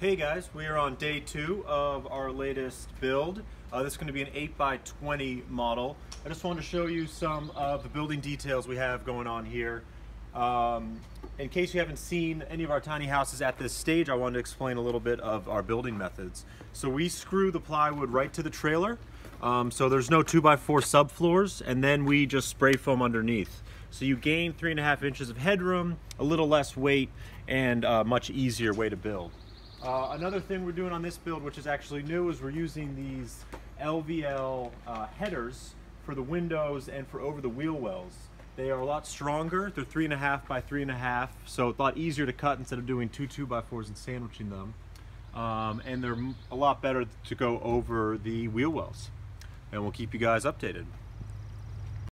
Hey guys, we are on day two of our latest build. This is going to be an 8x20 model. I just wanted to show you some of the building details we have going on here. In case you haven't seen any of our tiny houses at this stage, I wanted to explain a little bit of our building methods. So we screw the plywood right to the trailer, so there's no 2x4 subfloors, and then we just spray foam underneath. So you gain 3.5 inches of headroom, a little less weight, and a much easier way to build. Another thing we're doing on this build, which is actually new, is we're using these LVL headers for the windows and for over the wheel wells. They are a lot stronger. They're 3.5 by 3.5, so a lot easier to cut instead of doing two 2x4s and sandwiching them. And they're a lot better to go over the wheel wells. And we'll keep you guys updated.